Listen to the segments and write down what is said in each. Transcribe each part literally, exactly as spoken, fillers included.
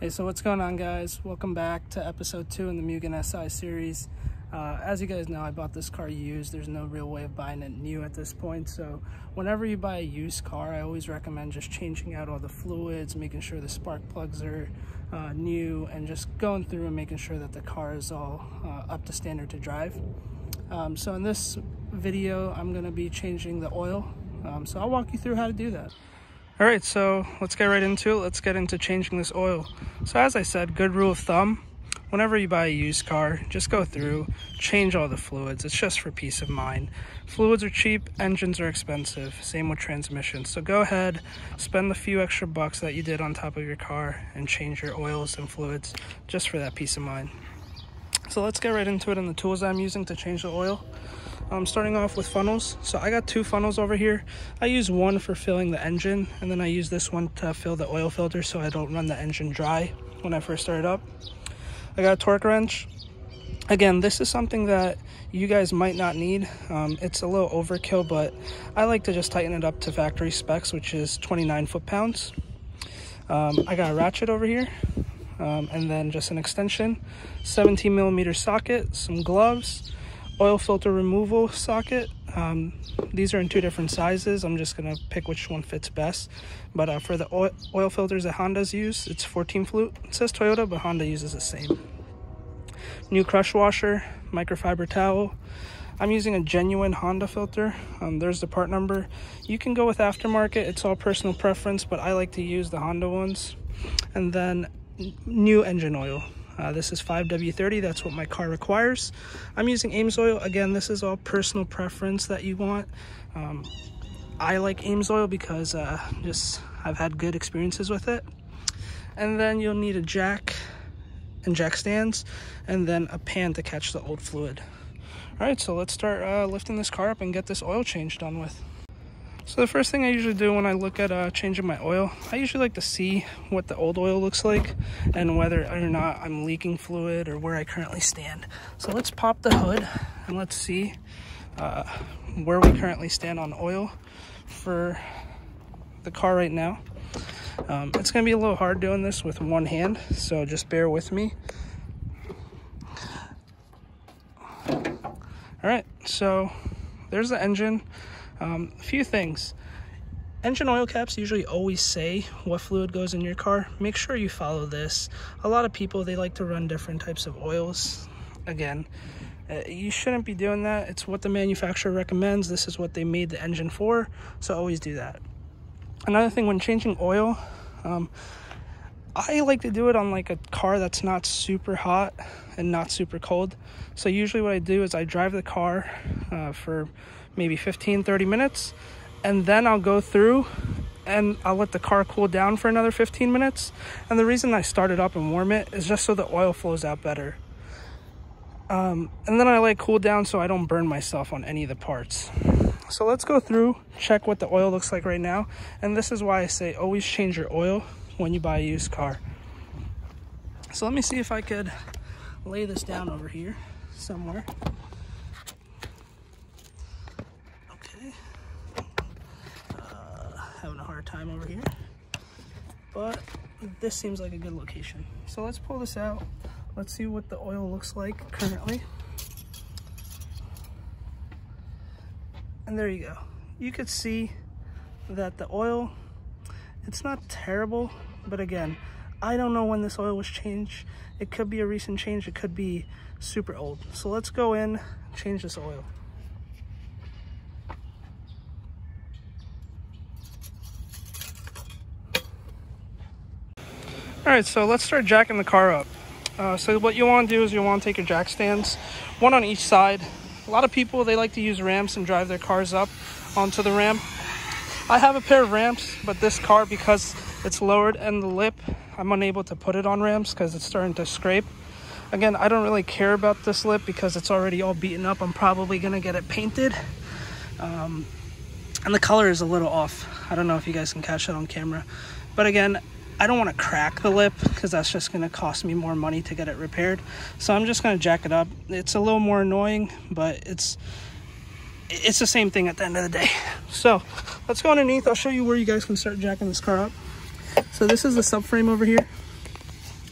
Hey, so what's going on, guys? Welcome back to episode two in the Mugen S I series. Uh, as you guys know, I bought this car used. There's no real way of buying it new at this point. So whenever you buy a used car, I always recommend just changing out all the fluids, making sure the spark plugs are uh, new, and just going through and making sure that the car is all uh, up to standard to drive. Um, so in this video, I'm going to be changing the oil. Um, so I'll walk you through how to do that. All right, so let's get right into it. Let's get into changing this oil. So as I said, good rule of thumb, whenever you buy a used car, just go through, change all the fluids. It's just for peace of mind. Fluids are cheap, engines are expensive. Same with transmissions. So go ahead, spend the few extra bucks that you did on top of your car and change your oils and fluids just for that peace of mind. So let's get right into it and the tools I'm using to change the oil. I'm um, starting off with funnels. So I got two funnels over here. I use one for filling the engine, and then I use this one to fill the oil filter so I don't run the engine dry when I first start it up. I got a torque wrench. Again, this is something that you guys might not need. Um, it's a little overkill, but I like to just tighten it up to factory specs, which is twenty-nine foot-pounds. Um, I got a ratchet over here, um, and then just an extension, seventeen millimeter socket, some gloves, oil filter removal socket. Um, these are in two different sizes. I'm just gonna pick which one fits best. But uh, for the oil, oil filters that Honda's use, it's fourteen flute. It says Toyota, but Honda uses the same. New crush washer, microfiber towel. I'm using a genuine Honda filter. Um, there's the part number. You can go with aftermarket. It's all personal preference, but I like to use the Honda ones. And then new engine oil. Uh, this is five W thirty, that's what my car requires. I'm using Amsoil. Again, this is all personal preference that you want. Um, I like Amsoil because uh, just I've had good experiences with it. And then you'll need a jack and jack stands, and then a pan to catch the old fluid. All right, so let's start uh, lifting this car up and get this oil change done with. So the first thing I usually do when I look at uh, changing my oil, I usually like to see what the old oil looks like and whether or not I'm leaking fluid or where I currently stand. So let's pop the hood and let's see uh, where we currently stand on oil for the car right now. Um, it's going to be a little hard doing this with one hand, so just bear with me. Alright, so there's the engine. Um, a few things. Engine oil caps usually always say what fluid goes in your car. Make sure you follow this. A lot of people, they like to run different types of oils. Again, uh, you shouldn't be doing that. It's what the manufacturer recommends. This is what they made the engine for, so always do that. Another thing when changing oil, um, I like to do it on like a car that's not super hot and not super cold. So usually what I do is I drive the car uh, for maybe fifteen, thirty minutes, and then I'll go through and I'll let the car cool down for another fifteen minutes. And the reason I start it up and warm it is just so the oil flows out better. Um, and then I let it cool down so I don't burn myself on any of the parts. So let's go through, check what the oil looks like right now. And this is why I say always change your oil when you buy a used car. So let me see if I could lay this down over here somewhere. Okay, uh, having a hard time over here, but this seems like a good location. So let's pull this out. Let's see what the oil looks like currently. And there you go. You could see that the oil, it's not terrible, but again, I don't know when this oil was changed. It could be a recent change, it could be super old. So let's go in, change this oil. All right, so let's start jacking the car up. Uh, so what you want to do is you want to take your jack stands, one on each side. A lot of people, they like to use ramps and drive their cars up onto the ramp. I have a pair of ramps, but this car, because it's lowered and the lip, I'm unable to put it on ramps because it's starting to scrape. Again, I don't really care about this lip because it's already all beaten up. I'm probably going to get it painted. Um, and the color is a little off. I don't know if you guys can catch that on camera. But again, I don't want to crack the lip because that's just going to cost me more money to get it repaired. So I'm just going to jack it up. It's a little more annoying, but it's... it's the same thing at the end of the day. So let's go underneath. I'll show you where you guys can start jacking this car up. So this is the subframe over here.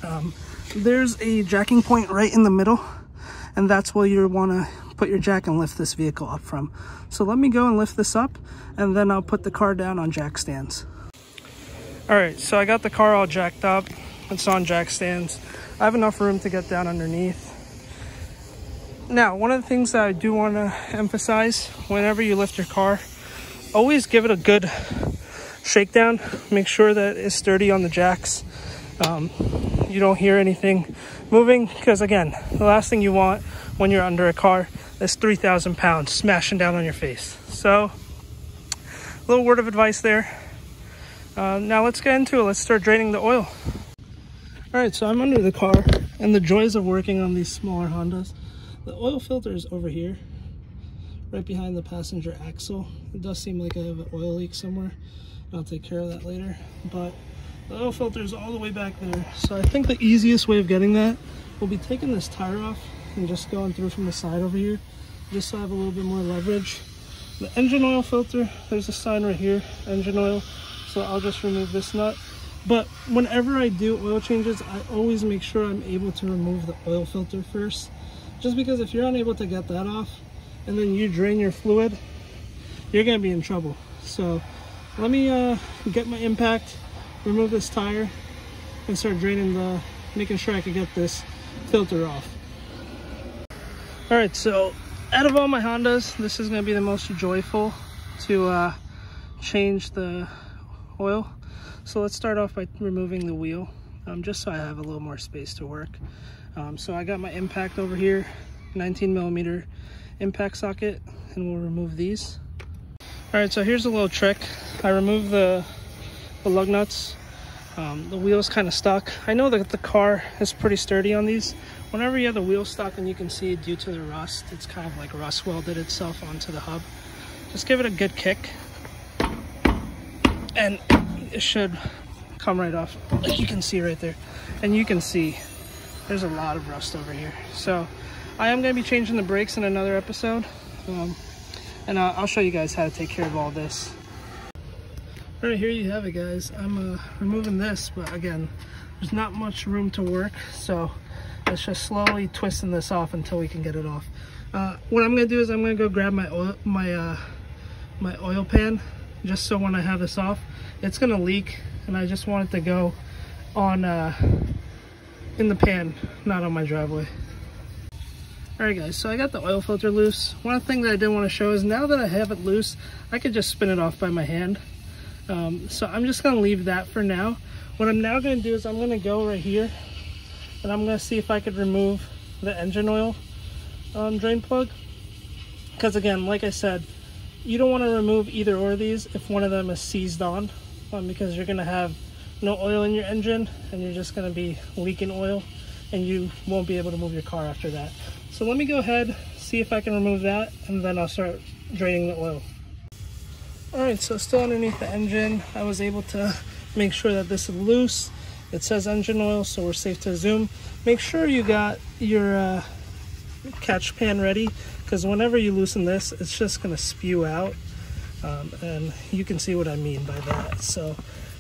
Um, there's a jacking point right in the middle, and that's where you want to put your jack and lift this vehicle up from. So let me go and lift this up, and then I'll put the car down on jack stands. All right, so I got the car all jacked up. It's on jack stands. I have enough room to get down underneath. Now, one of the things that I do want to emphasize, whenever you lift your car, always give it a good shakedown. Make sure that it's sturdy on the jacks. Um, you don't hear anything moving, because again, the last thing you want when you're under a car is three thousand pounds smashing down on your face. So, a little word of advice there. Uh, now let's get into it. Let's start draining the oil. All right, so I'm under the car, and the joys of working on these smaller Hondas. The oil filter is over here, right behind the passenger axle. It does seem like I have an oil leak somewhere. I'll take care of that later. But the oil filter is all the way back there. So I think the easiest way of getting that will be taking this tire off and just going through from the side over here, just so I have a little bit more leverage. The engine oil filter, there's a sign right here, engine oil. So I'll just remove this nut. But whenever I do oil changes, I always make sure I'm able to remove the oil filter first. Just because if you're unable to get that off and then you drain your fluid, you're going to be in trouble. So let me uh, get my impact, remove this tire, and start draining the, making sure I can get this filter off. All right, so out of all my Hondas, this is going to be the most joyful to uh, change the oil. So let's start off by removing the wheel, um, just so I have a little more space to work. Um, so I got my impact over here, nineteen millimeter impact socket, and we'll remove these. All right, so here's a little trick. I removed the, the lug nuts. Um, the wheel's kind of stuck. I know that the car is pretty sturdy on these. Whenever you have the wheel stuck, and you can see due to the rust, it's kind of like rust welded itself onto the hub. Just give it a good kick, and it should come right off, like you can see right there. And you can see there's a lot of rust over here. So I am going to be changing the brakes in another episode. Um, and uh, I'll show you guys how to take care of all this. All right, here you have it, guys. I'm uh, removing this, but again, there's not much room to work. So it's just slowly twisting this off until we can get it off. Uh, what I'm going to do is I'm going to go grab my oil, my, uh, my oil pan, just so when I have this off, it's going to leak. And I just want it to go on... Uh, in the pan, not on my driveway. All right, guys, so I got the oil filter loose. One thing that I did want to show is now that I have it loose, I could just spin it off by my hand. Um, so I'm just gonna leave that for now. What I'm now gonna do is I'm gonna go right here, and I'm gonna see if I could remove the engine oil um, drain plug. Because again, like I said, you don't wanna remove either or of these if one of them is seized on, um, because you're gonna have no oil in your engine, and you're just going to be leaking oil, and you won't be able to move your car after that. So let me go ahead, see if I can remove that, and then I'll start draining the oil. All right, so still underneath the engine, I was able to make sure that this is loose. It says engine oil, so we're safe to assume. Make sure you got your uh, catch pan ready, because whenever you loosen this, it's just going to spew out, um, and you can see what I mean by that. So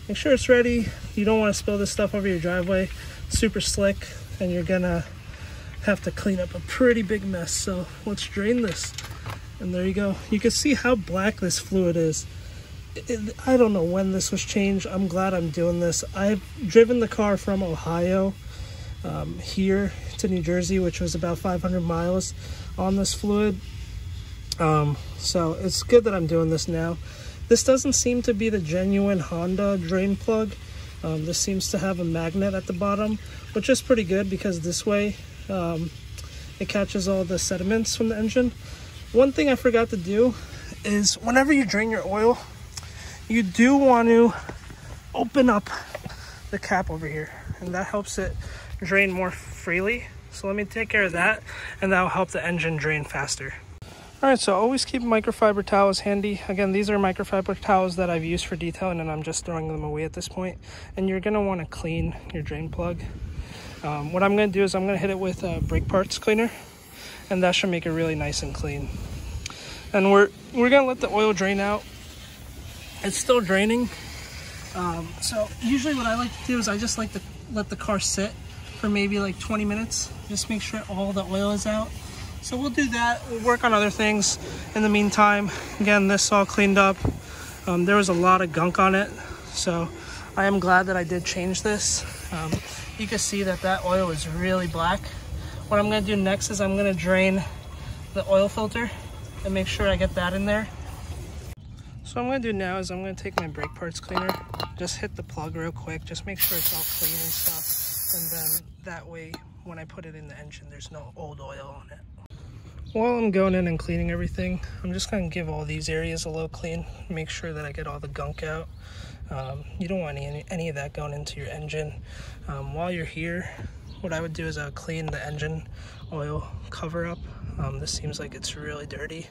make sure it's ready. You don't want to spill this stuff over your driveway. It's super slick, and you're gonna have to clean up a pretty big mess. So let's drain this. And there you go. You can see how black this fluid is. It, I don't know when this was changed. I'm glad I'm doing this. I've driven the car from Ohio um, here to New Jersey, which was about five hundred miles on this fluid. Um, so it's good that I'm doing this now. This doesn't seem to be the genuine Honda drain plug. Um, this seems to have a magnet at the bottom, which is pretty good because this way um, it catches all the sediments from the engine. One thing I forgot to do is whenever you drain your oil, you do want to open up the cap over here, and that helps it drain more freely. So let me take care of that, and that'll help the engine drain faster. All right, so always keep microfiber towels handy. Again, these are microfiber towels that I've used for detailing, and I'm just throwing them away at this point. And you're gonna wanna clean your drain plug. Um, what I'm gonna do is I'm gonna hit it with a brake parts cleaner, and that should make it really nice and clean. And we're, we're gonna let the oil drain out. It's still draining. Um, so usually what I like to do is I just like to let the car sit for maybe like twenty minutes. Just make sure all the oil is out. So we'll do that. We'll work on other things in the meantime. Again, this all cleaned up. Um, there was a lot of gunk on it, so I am glad that I did change this. Um, you can see that that oil is really black. What I'm going to do next is I'm going to drain the oil filter and make sure I get that in there. So what I'm going to do now is I'm going to take my brake parts cleaner, just hit the plug real quick, just make sure it's all clean and stuff, and then that way when I put it in the engine there's no old oil on it. While I'm going in and cleaning everything, I'm just going to give all these areas a little clean, make sure that I get all the gunk out. Um, you don't want any, any of that going into your engine. Um, while you're here, what I would do is I would clean the engine oil cover up. Um, this seems like it's really dirty,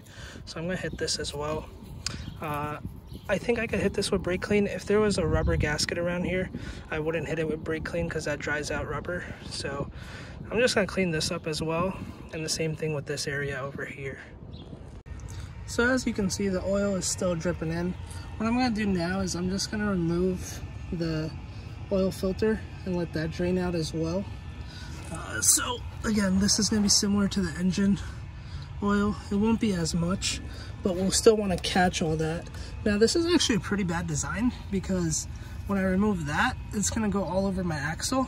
so I'm going to hit this as well. Uh, I think I could hit this with brake clean. If there was a rubber gasket around here, I wouldn't hit it with brake clean because that dries out rubber. So I'm just going to clean this up as well, and the same thing with this area over here. So as you can see, the oil is still dripping in. What I'm going to do now is I'm just going to remove the oil filter and let that drain out as well. Uh, so again, this is going to be similar to the engine oil. It won't be as much, but we'll still want to catch all that. Now this is actually a pretty bad design because when I remove that, it's going to go all over my axle.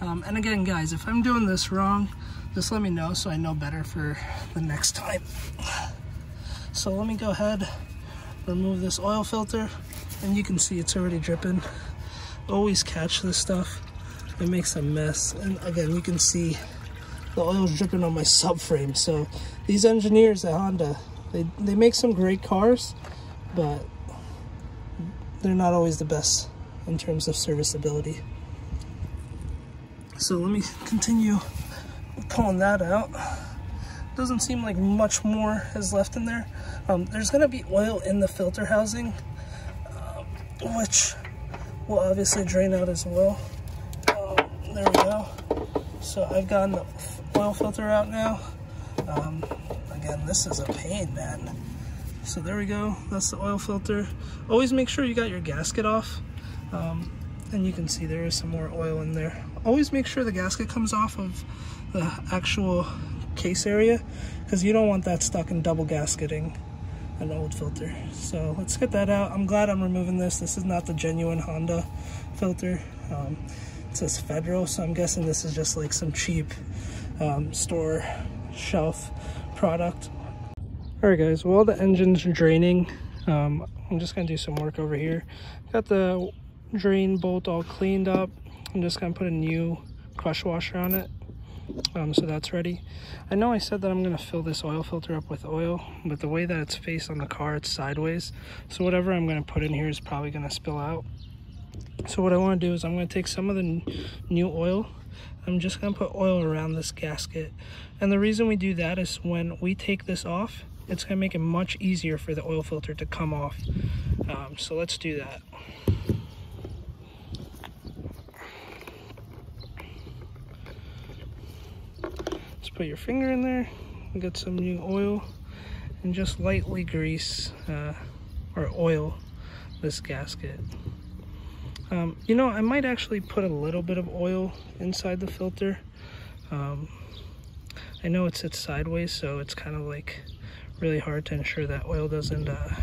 Um, and again guys, if I'm doing this wrong, just let me know so I know better for the next time. So let me go ahead, remove this oil filter, and you can see it's already dripping. Always catch this stuff. It makes a mess, and again you can see the oil's dripping on my subframe. So these engineers at Honda, they, they make some great cars, but they're not always the best in terms of serviceability. So let me continue pulling that out. Doesn't seem like much more is left in there. Um, there's gonna be oil in the filter housing, uh, which will obviously drain out as well. Um, there we go. So I've gotten the oil filter out now. Um, again, this is a pain, man. So there we go, that's the oil filter. Always make sure you got your gasket off. Um, and you can see there is some more oil in there. Always make sure the gasket comes off of the actual case area because you don't want that stuck in double gasketing an old filter. So let's get that out. I'm glad I'm removing this. This is not the genuine Honda filter. Um, it says Federal, so I'm guessing this is just like some cheap um, store shelf product. All right guys, while the engine's draining, um, I'm just gonna do some work over here. Got the drain bolt all cleaned up. I'm just gonna put a new crush washer on it. Um, so that's ready. I know I said that I'm going to fill this oil filter up with oil, but the way that it's faced on the car, it's sideways. So whatever I'm going to put in here is probably going to spill out. So what I want to do is I'm going to take some of the new oil. I'm just going to put oil around this gasket. And the reason we do that is when we take this off, it's going to make it much easier for the oil filter to come off. Um, so let's do that. Put your finger in there and get some new oil and just lightly grease uh, or oil this gasket. Um, you know, I might actually put a little bit of oil inside the filter. Um, I know it sits sideways, so it's kind of like really hard to ensure that oil doesn't uh,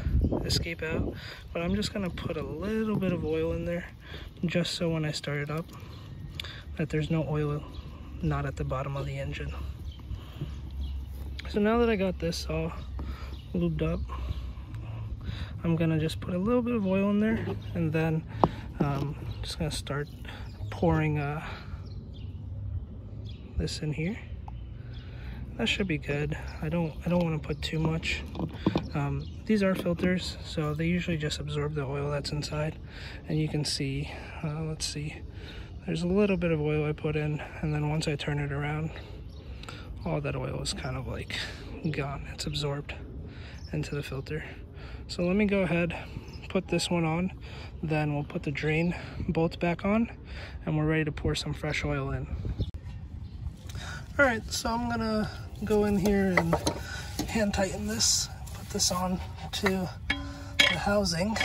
escape out. But I'm just gonna put a little bit of oil in there just so when I start it up that there's no oil not at the bottom of the engine. So now that I got this all lubed up, I'm gonna just put a little bit of oil in there, and then um, just gonna start pouring uh, this in here. That should be good. I don't I don't want to put too much. Um, these are filters, so they usually just absorb the oil that's inside, and you can see. Uh, let's see. There's a little bit of oil I put in, and then once I turn it around, all that oil is kind of like gone. It's absorbed into the filter. So let me go ahead, put this one on, then we'll put the drain bolt back on, and we're ready to pour some fresh oil in. All right, so I'm gonna go in here and hand tighten this, put this on to the housing.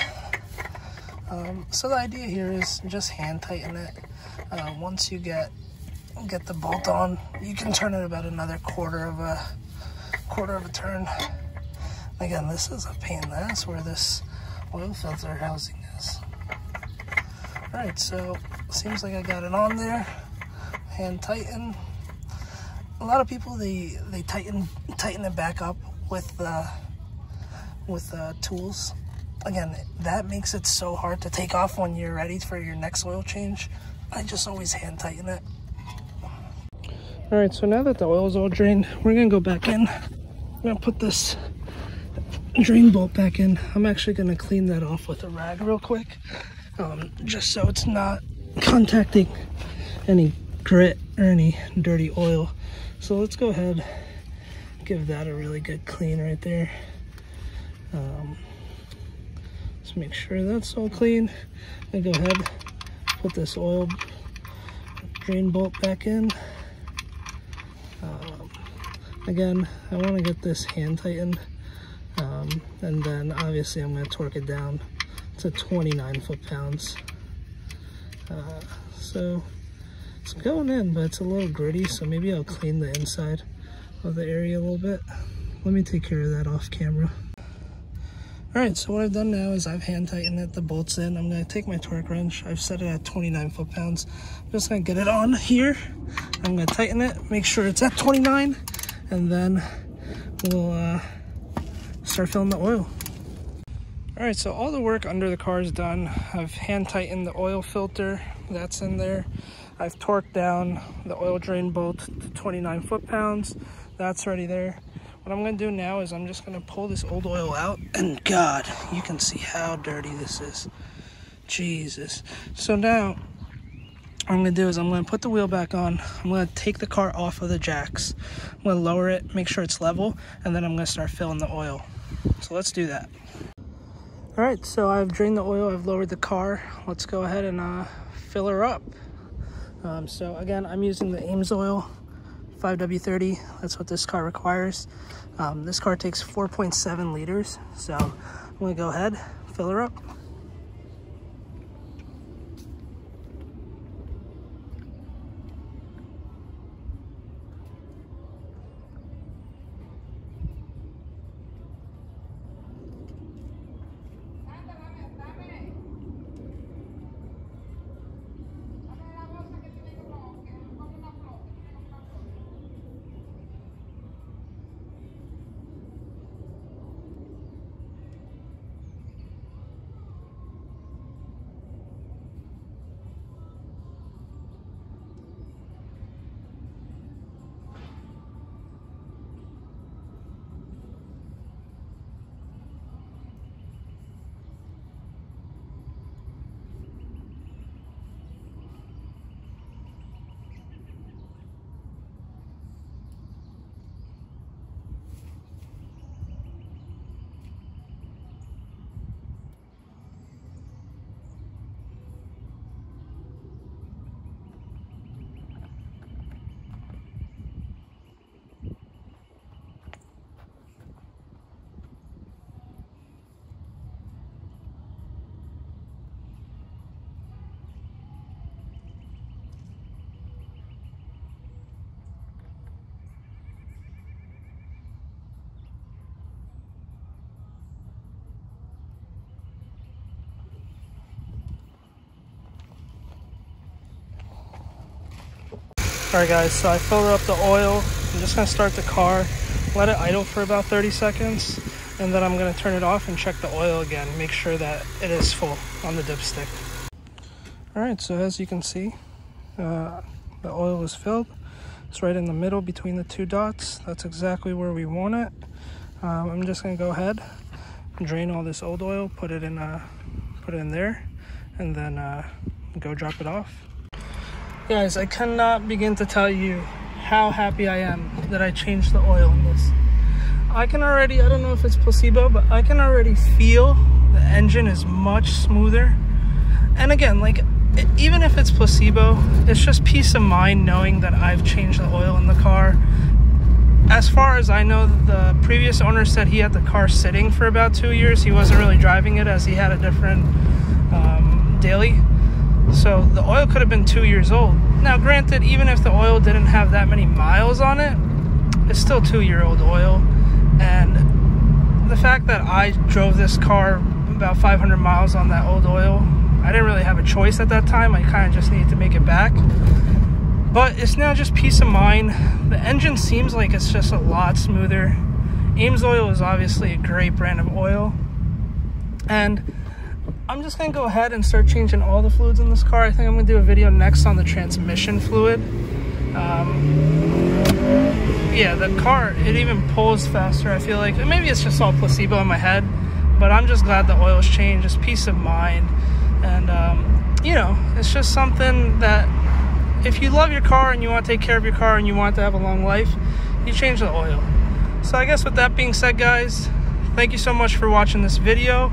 Um, so the idea here is just hand tighten it. Uh, once you get get the bolt on. You can turn it about another quarter of a quarter of a turn. Again, this is a pain in the ass where this oil filter housing is. All right, so seems like I got it on there. Hand tighten. A lot of people they they tighten tighten it back up with uh, with uh, tools. Again, that makes it so hard to take off when you're ready for your next oil change. I just always hand tighten it. All right, so now that the oil's all drained, we're gonna go back in. I'm gonna put this drain bolt back in. I'm actually gonna clean that off with a rag real quick, um, just so it's not contacting any grit or any dirty oil. So let's go ahead, give that a really good clean right there. Um, Just make sure that's all clean. I'm gonna go ahead, put this oil drain bolt back in. Um, again, I want to get this hand tightened, um, and then obviously I'm going to torque it down to twenty-nine foot-pounds. Uh, so it's going in, but it's a little gritty, so maybe I'll clean the inside of the area a little bit. Let me take care of that off camera. Alright, so what I've done now is I've hand tightened it, the bolt's in. I'm going to take my torque wrench. I've set it at twenty-nine foot-pounds. I'm just going to get it on here. I'm going to tighten it, make sure it's at twenty-nine, and then we'll uh, start filling the oil. Alright, so all the work under the car is done. I've hand tightened the oil filter, that's in there. I've torqued down the oil drain bolt to twenty-nine foot-pounds, that's already there. What I'm going to do now is I'm just going to pull this old oil out, and God, you can see how dirty this is. Jesus. So now what I'm going to do is I'm going to put the wheel back on. I'm going to take the car off of the jacks. I'm going to lower it, make sure it's level, and then I'm going to start filling the oil. So let's do that. All right, so I've drained the oil. I've lowered the car. Let's go ahead and uh, fill her up. Um, so again, I'm using the Amsoil five W thirty. That's what this car requires. Um, this car takes four point seven liters, so I'm gonna go ahead, fill her up. Alright guys, so I filled up the oil. I'm just going to start the car, let it idle for about thirty seconds, and then I'm going to turn it off and check the oil again, make sure that it is full on the dipstick. Alright, so as you can see, uh, the oil is filled. It's right in the middle between the two dots. That's exactly where we want it. Um, I'm just going to go ahead and drain all this old oil, put it in, uh, put it in there, and then uh, go drop it off. Guys, I cannot begin to tell you how happy I am that I changed the oil in this. I can already, I don't know if it's placebo, but I can already feel the engine is much smoother. And again, like, it, even if it's placebo, it's just peace of mind knowing that I've changed the oil in the car. As far as I know, the previous owner said he had the car sitting for about two years. He wasn't really driving it as he had a different um, daily. So the oil could have been two years old, Now granted, even if the oil didn't have that many miles on it, it's still two-year-old oil, and the fact that I drove this car about five hundred miles on that old oil, I didn't really have a choice at that time. I kind of just needed to make it back. But it's now just peace of mind. The engine seems like it's just a lot smoother. Amsoil is obviously a great brand of oil, and I'm just gonna go ahead and start changing all the fluids in this car. I think I'm gonna do a video next on the transmission fluid. Um, yeah, the car, it even pulls faster, I feel like. Maybe it's just all placebo in my head, but I'm just glad the oil's changed. It's peace of mind, and um, you know, it's just something that if you love your car and you want to take care of your car and you want to have a long life, you change the oil. So I guess with that being said, guys, thank you so much for watching this video,